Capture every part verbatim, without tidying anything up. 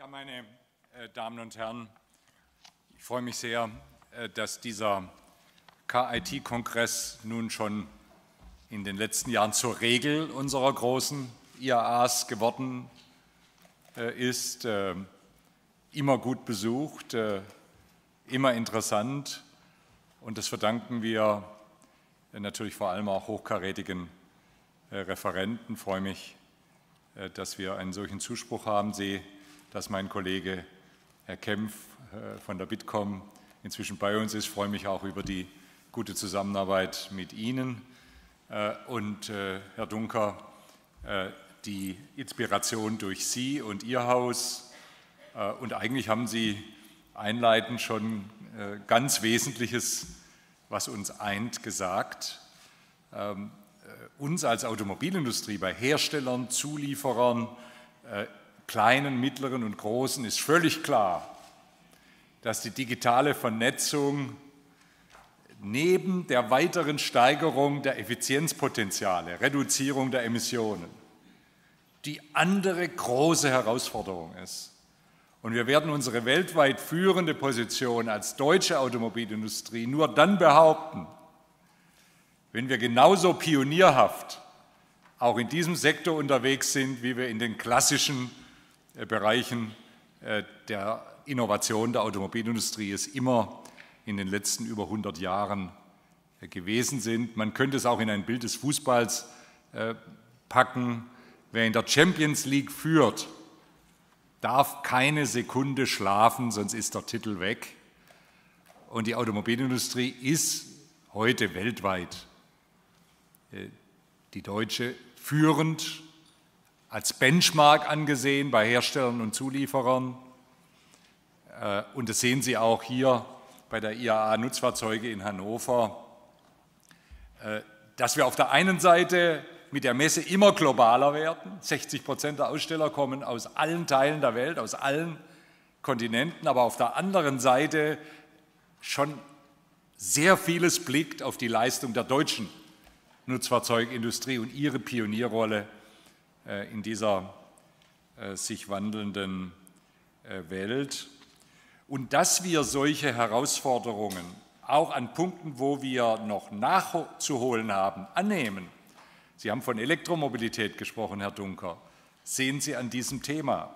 Ja, meine äh, Damen und Herren, ich freue mich sehr, äh, dass dieser K I T-Kongress nun schon in den letzten Jahren zur Regel unserer großen I A As geworden äh, ist. Äh, immer gut besucht, äh, immer interessant, und das verdanken wir äh, natürlich vor allem auch hochkarätigen äh, Referenten. Ich freue mich, äh, dass wir einen solchen Zuspruch haben. Sie dass mein Kollege Herr Kempf von der BITKOM inzwischen bei uns ist. Ich freue mich auch über die gute Zusammenarbeit mit Ihnen. Und Herr Dunker, die Inspiration durch Sie und Ihr Haus. Und eigentlich haben Sie einleitend schon ganz Wesentliches, was uns eint, gesagt. Uns als Automobilindustrie bei Herstellern, Zulieferern, Kleinen, Mittleren und Großen ist völlig klar, dass die digitale Vernetzung neben der weiteren Steigerung der Effizienzpotenziale, Reduzierung der Emissionen, die andere große Herausforderung ist. Und wir werden unsere weltweit führende Position als deutsche Automobilindustrie nur dann behaupten, wenn wir genauso pionierhaft auch in diesem Sektor unterwegs sind, wie wir in den klassischen Bereichen der Innovation der Automobilindustrie es immer in den letzten über hundert Jahren gewesen sind. Man könnte es auch in ein Bild des Fußballs packen. Wer in der Champions League führt, darf keine Sekunde schlafen, sonst ist der Titel weg. Und die Automobilindustrie ist heute weltweit, die deutsche, führend als Benchmark angesehen bei Herstellern und Zulieferern. Und das sehen Sie auch hier bei der I A A Nutzfahrzeuge in Hannover, dass wir auf der einen Seite mit der Messe immer globaler werden. sechzig Prozent der Aussteller kommen aus allen Teilen der Welt, aus allen Kontinenten, aber auf der anderen Seite schon sehr vieles blickt auf die Leistung der deutschen Nutzfahrzeugindustrie und ihre Pionierrolle in dieser äh, sich wandelnden äh, Welt. Und dass wir solche Herausforderungen auch an Punkten, wo wir noch nachzuholen haben, annehmen. Sie haben von Elektromobilität gesprochen, Herr Dunker. Sehen Sie an diesem Thema.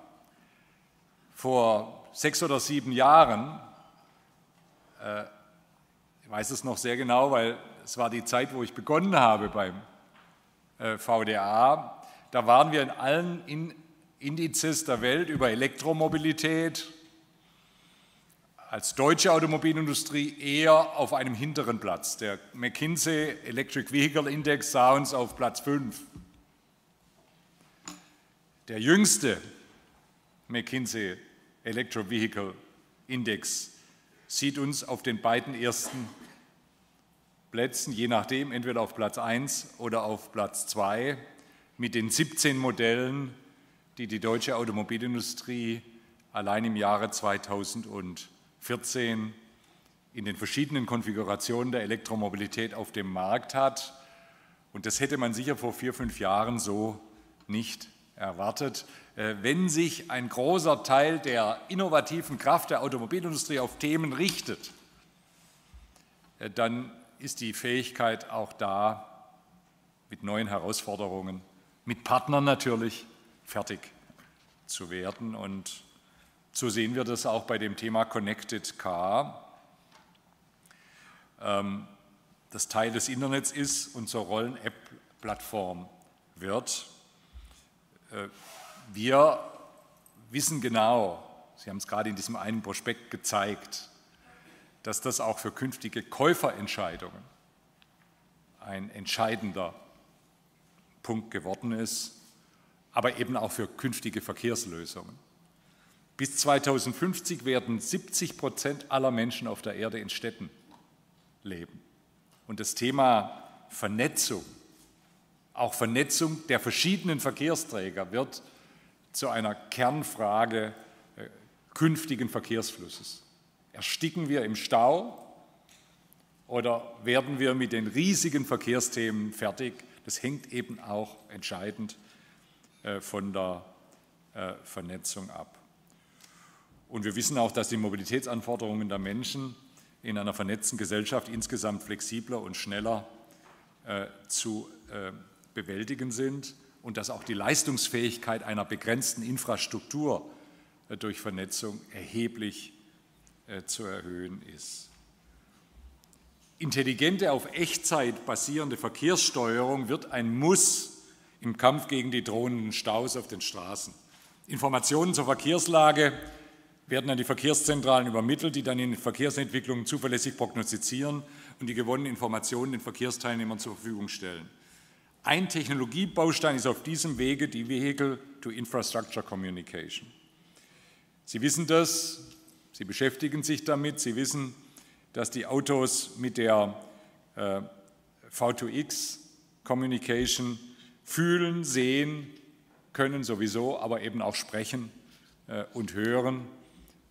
Vor sechs oder sieben Jahren, äh, ich weiß es noch sehr genau, weil es war die Zeit, wo ich begonnen habe beim äh, V D A, da waren wir in allen Indizes der Welt über Elektromobilität als deutsche Automobilindustrie eher auf einem hinteren Platz. Der McKinsey Electric Vehicle Index sah uns auf Platz fünf. Der jüngste McKinsey Electric Vehicle Index sieht uns auf den beiden ersten Plätzen, je nachdem, entweder auf Platz eins oder auf Platz zwei. Mit den siebzehn Modellen, die die deutsche Automobilindustrie allein im Jahre zweitausendvierzehn in den verschiedenen Konfigurationen der Elektromobilität auf dem Markt hat. Und das hätte man sicher vor vier, fünf Jahren so nicht erwartet. Wenn sich ein großer Teil der innovativen Kraft der Automobilindustrie auf Themen richtet, dann ist die Fähigkeit auch da, mit neuen Herausforderungen mit Partnern natürlich fertig zu werden. Und so sehen wir das auch bei dem Thema Connected Car, das Teil des Internets ist und zur Rollen-App-Plattform wird. Wir wissen genau, Sie haben es gerade in diesem einen Prospekt gezeigt, dass das auch für künftige Käuferentscheidungen ein entscheidender Punkt geworden ist, aber eben auch für künftige Verkehrslösungen. Bis zweitausendfünfzig werden siebzig Prozent aller Menschen auf der Erde in Städten leben. Und das Thema Vernetzung, auch Vernetzung der verschiedenen Verkehrsträger, wird zu einer Kernfrage äh, künftigen Verkehrsflusses. Ersticken wir im Stau oder werden wir mit den riesigen Verkehrsthemen fertig? Das hängt eben auch entscheidend äh, von der äh, Vernetzung ab. Und wir wissen auch, dass die Mobilitätsanforderungen der Menschen in einer vernetzten Gesellschaft insgesamt flexibler und schneller äh, zu äh, bewältigen sind und dass auch die Leistungsfähigkeit einer begrenzten Infrastruktur äh, durch Vernetzung erheblich äh, zu erhöhen ist. Intelligente, auf Echtzeit basierende Verkehrssteuerung wird ein Muss im Kampf gegen die drohenden Staus auf den Straßen. Informationen zur Verkehrslage werden an die Verkehrszentralen übermittelt, die dann in Verkehrsentwicklungen zuverlässig prognostizieren und die gewonnenen Informationen den Verkehrsteilnehmern zur Verfügung stellen. Ein Technologiebaustein ist auf diesem Wege die Vehicle-to-Infrastructure-Communication. Sie wissen das, Sie beschäftigen sich damit, Sie wissen, dass die Autos mit der äh, V zwei X-Communication fühlen, sehen können sowieso, aber eben auch sprechen äh, und hören.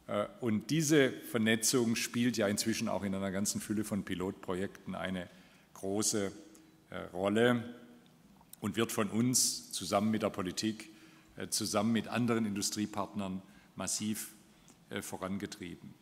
Äh, und diese Vernetzung spielt ja inzwischen auch in einer ganzen Fülle von Pilotprojekten eine große äh, Rolle und wird von uns zusammen mit der Politik, äh, zusammen mit anderen Industriepartnern massiv äh, vorangetrieben.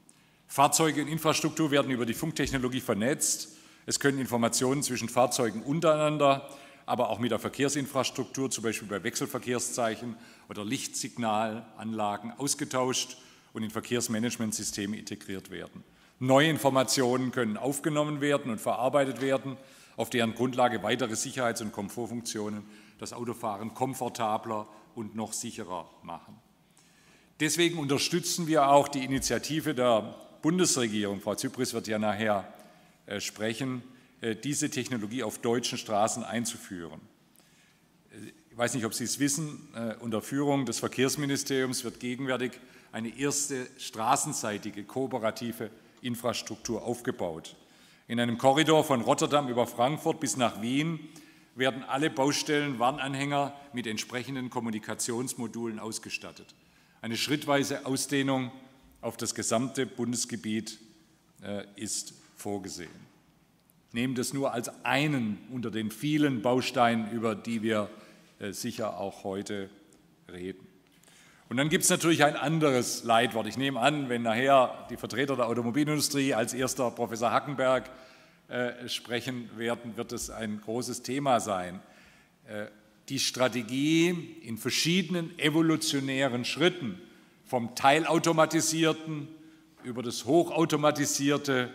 Fahrzeuge und Infrastruktur werden über die Funktechnologie vernetzt. Es können Informationen zwischen Fahrzeugen untereinander, aber auch mit der Verkehrsinfrastruktur, zum Beispiel bei Wechselverkehrszeichen oder Lichtsignalanlagen, ausgetauscht und in Verkehrsmanagementsysteme integriert werden. Neue Informationen können aufgenommen werden und verarbeitet werden, auf deren Grundlage weitere Sicherheits- und Komfortfunktionen das Autofahren komfortabler und noch sicherer machen. Deswegen unterstützen wir auch die Initiative der Bundesregierung, Frau Zypris wird ja nachher äh, sprechen, äh, diese Technologie auf deutschen Straßen einzuführen. Ich weiß nicht, ob Sie es wissen, äh, unter Führung des Verkehrsministeriums wird gegenwärtig eine erste straßenseitige kooperative Infrastruktur aufgebaut. In einem Korridor von Rotterdam über Frankfurt bis nach Wien werden alle Baustellen, Warnanhänger mit entsprechenden Kommunikationsmodulen ausgestattet. Eine schrittweise Ausdehnung auf das gesamte Bundesgebiet äh, ist vorgesehen. Nehmen das nur als einen unter den vielen Bausteinen, über die wir äh, sicher auch heute reden. Und dann gibt es natürlich ein anderes Leitwort. Ich nehme an, wenn nachher die Vertreter der Automobilindustrie als erster Professor Hackenberg äh, sprechen werden, wird es ein großes Thema sein. Äh, die Strategie in verschiedenen evolutionären Schritten vom Teilautomatisierten über das Hochautomatisierte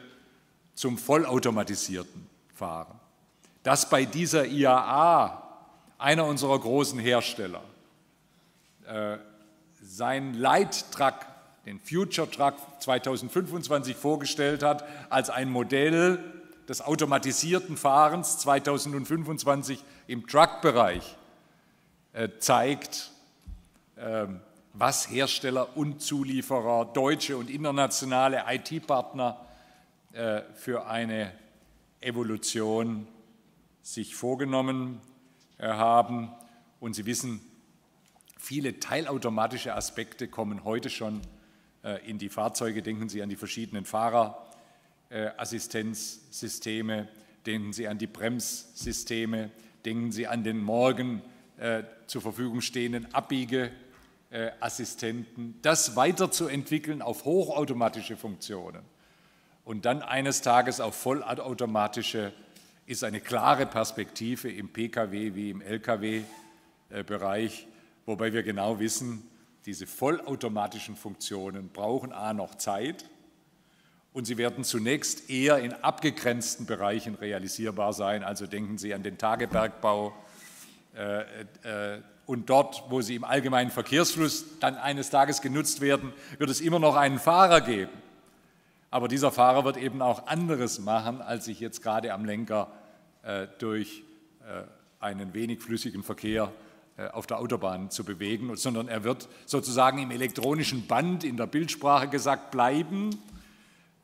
zum Vollautomatisierten fahren. Dass bei dieser I A A einer unserer großen Hersteller äh, seinen Leittruck, den Future Truck zweitausendfünfundzwanzig vorgestellt hat, als ein Modell des automatisierten Fahrens zweitausendfünfundzwanzig im Truckbereich äh, zeigt, äh, was Hersteller und Zulieferer, deutsche und internationale I T-Partner äh, für eine Evolution sich vorgenommen äh, haben. Und Sie wissen, viele teilautomatische Aspekte kommen heute schon äh, in die Fahrzeuge. Denken Sie an die verschiedenen Fahrerassistenzsysteme, äh, denken Sie an die Bremssysteme, denken Sie an den morgen äh, zur Verfügung stehenden Abbiege. Assistenten, das weiterzuentwickeln auf hochautomatische Funktionen und dann eines Tages auf vollautomatische, ist eine klare Perspektive im P K W wie im L K W-Bereich, wobei wir genau wissen, diese vollautomatischen Funktionen brauchen a noch Zeit und sie werden zunächst eher in abgegrenzten Bereichen realisierbar sein. Also denken Sie an den Tagebergbau, äh, äh, und dort, wo sie im allgemeinen Verkehrsfluss dann eines Tages genutzt werden, wird es immer noch einen Fahrer geben. Aber dieser Fahrer wird eben auch anderes machen, als sich jetzt gerade am Lenker äh, durch äh, einen wenig flüssigen Verkehr äh, auf der Autobahn zu bewegen, sondern er wird sozusagen im elektronischen Band, in der Bildsprache gesagt, bleiben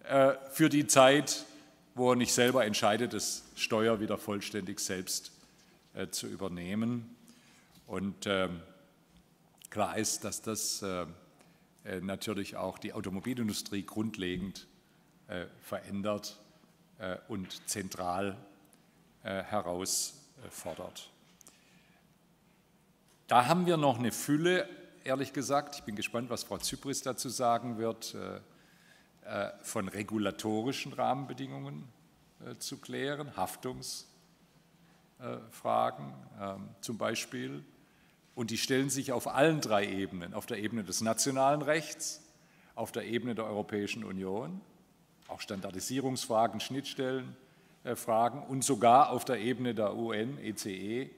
äh, für die Zeit, wo er nicht selber entscheidet, das Steuer wieder vollständig selbst äh, zu übernehmen. Und äh, klar ist, dass das äh, natürlich auch die Automobilindustrie grundlegend äh, verändert äh, und zentral äh, herausfordert. Da haben wir noch eine Fülle ehrlich gesagt. Ich bin gespannt, was Frau Zypris dazu sagen wird, äh, äh, von regulatorischen Rahmenbedingungen äh, zu klären, Haftungsfragen äh, äh, zum Beispiel. Und die stellen sich auf allen drei Ebenen, auf der Ebene des nationalen Rechts, auf der Ebene der Europäischen Union, auch Standardisierungsfragen, Schnittstellenfragen äh, und sogar auf der Ebene der U N, E C E,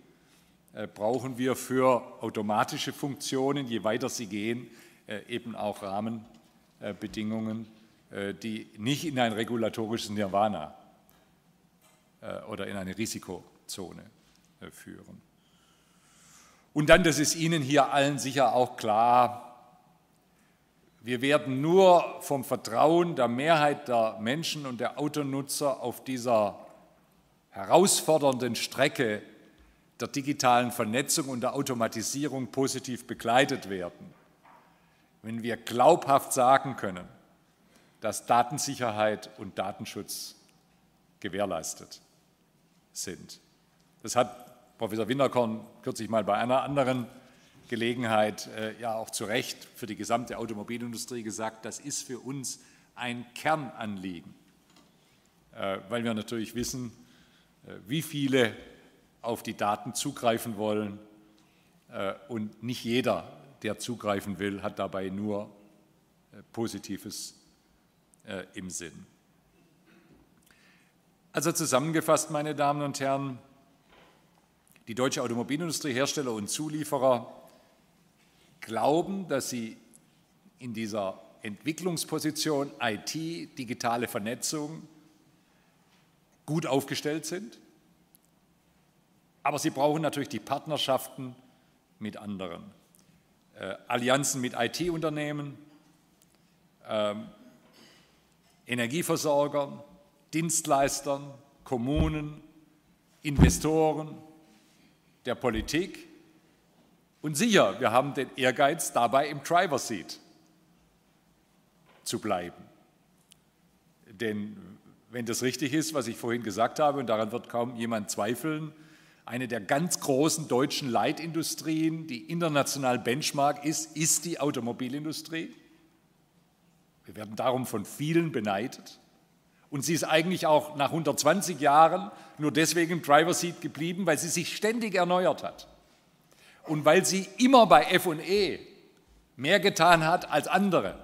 äh, brauchen wir für automatische Funktionen, je weiter sie gehen, äh, eben auch Rahmenbedingungen, äh, die nicht in ein regulatorisches Nirvana äh, oder in eine Risikozone äh, führen. Und dann, das ist Ihnen hier allen sicher auch klar, wir werden nur vom Vertrauen der Mehrheit der Menschen und der Autonutzer auf dieser herausfordernden Strecke der digitalen Vernetzung und der Automatisierung positiv begleitet werden, wenn wir glaubhaft sagen können, dass Datensicherheit und Datenschutz gewährleistet sind. Das hat Professor Winterkorn kürzlich mal bei einer anderen Gelegenheit äh, ja auch zu Recht für die gesamte Automobilindustrie gesagt, das ist für uns ein Kernanliegen, äh, weil wir natürlich wissen, äh, wie viele auf die Daten zugreifen wollen äh, und nicht jeder, der zugreifen will, hat dabei nur äh, Positives äh, im Sinn. Also zusammengefasst, meine Damen und Herren, die deutsche Automobilindustrie, Hersteller und Zulieferer glauben, dass sie in dieser Entwicklungsposition I T, digitale Vernetzung, gut aufgestellt sind. Aber sie brauchen natürlich die Partnerschaften mit anderen. Äh, Allianzen mit I T-Unternehmen, ähm, Energieversorgern, Dienstleistern, Kommunen, Investoren, der Politik. Und sicher, wir haben den Ehrgeiz, dabei im Driver's Seat zu bleiben. Denn wenn das richtig ist, was ich vorhin gesagt habe, und daran wird kaum jemand zweifeln, eine der ganz großen deutschen Leitindustrien, die international Benchmark ist, ist die Automobilindustrie. Wir werden darum von vielen beneidet. Und sie ist eigentlich auch nach hundertzwanzig Jahren nur deswegen im Driver's Seat geblieben, weil sie sich ständig erneuert hat und weil sie immer bei F und E mehr getan hat als andere.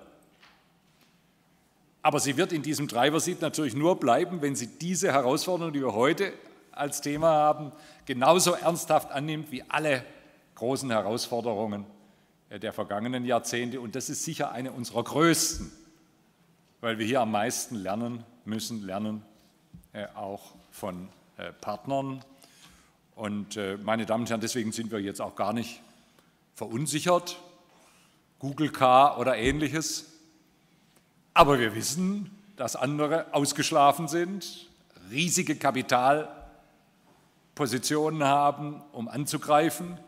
Aber sie wird in diesem Driver's Seat natürlich nur bleiben, wenn sie diese Herausforderung, die wir heute als Thema haben, genauso ernsthaft annimmt wie alle großen Herausforderungen der vergangenen Jahrzehnte. Und das ist sicher eine unserer größten, weil wir hier am meisten lernen müssen, lernen äh, auch von äh, Partnern. Und äh, meine Damen und Herren, deswegen sind wir jetzt auch gar nicht verunsichert, Google Car oder Ähnliches. Aber wir wissen, dass andere ausgeschlafen sind, riesige Kapitalpositionen haben, um anzugreifen.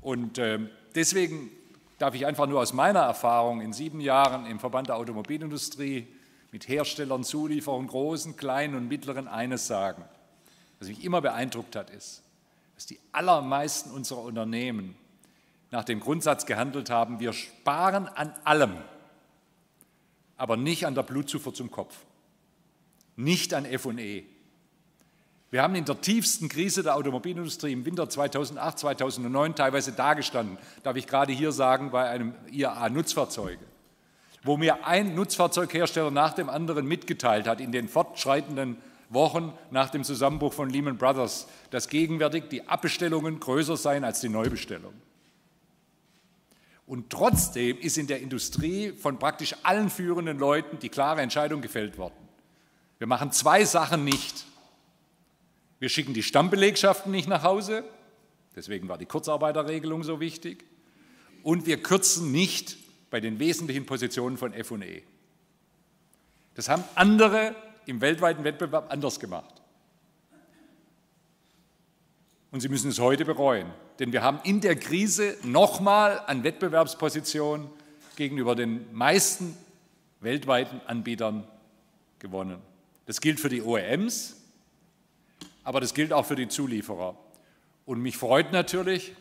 Und äh, deswegen darf ich einfach nur aus meiner Erfahrung in sieben Jahren im Verband der Automobilindustrie mit Herstellern, Zulieferern, großen, kleinen und mittleren eines sagen. Was mich immer beeindruckt hat, ist, dass die allermeisten unserer Unternehmen nach dem Grundsatz gehandelt haben, wir sparen an allem, aber nicht an der Blutzufuhr zum Kopf, nicht an F und E. Wir haben in der tiefsten Krise der Automobilindustrie im Winter zweitausendacht, zweitausendneun teilweise dagestanden, darf ich gerade hier sagen, bei einem I A A Nutzfahrzeuge, wo mir ein Nutzfahrzeughersteller nach dem anderen mitgeteilt hat, in den fortschreitenden Wochen nach dem Zusammenbruch von Lehman Brothers, dass gegenwärtig die Abbestellungen größer seien als die Neubestellung. Und trotzdem ist in der Industrie von praktisch allen führenden Leuten die klare Entscheidung gefällt worden. Wir machen zwei Sachen nicht. Wir schicken die Stammbelegschaften nicht nach Hause, deswegen war die Kurzarbeiterregelung so wichtig, und wir kürzen nicht bei den wesentlichen Positionen von F und E. Das haben andere im weltweiten Wettbewerb anders gemacht. Und sie müssen es heute bereuen, denn wir haben in der Krise nochmal an Wettbewerbspositionen gegenüber den meisten weltweiten Anbietern gewonnen. Das gilt für die O E Ms, aber das gilt auch für die Zulieferer. Und mich freut natürlich,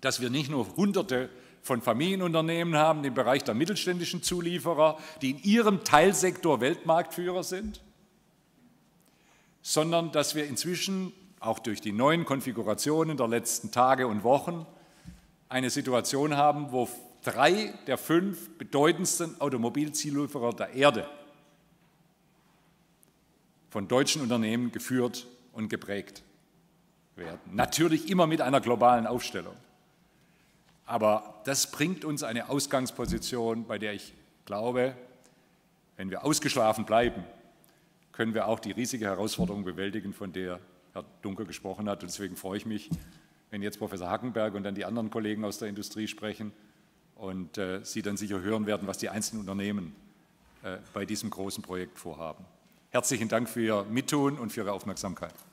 dass wir nicht nur hunderte von Familienunternehmen haben, den Bereich der mittelständischen Zulieferer, die in ihrem Teilsektor Weltmarktführer sind, sondern dass wir inzwischen auch durch die neuen Konfigurationen der letzten Tage und Wochen eine Situation haben, wo drei der fünf bedeutendsten Automobilzulieferer der Erde von deutschen Unternehmen geführt und geprägt werden. Natürlich immer mit einer globalen Aufstellung. Aber das bringt uns eine Ausgangsposition, bei der ich glaube, wenn wir ausgeschlafen bleiben, können wir auch die riesige Herausforderung bewältigen, von der Herr Dunker gesprochen hat. Und deswegen freue ich mich, wenn jetzt Professor Hackenberg und dann die anderen Kollegen aus der Industrie sprechen und äh, Sie dann sicher hören werden, was die einzelnen Unternehmen äh, bei diesem großen Projekt vorhaben. Herzlichen Dank für Ihr Mittun und für Ihre Aufmerksamkeit.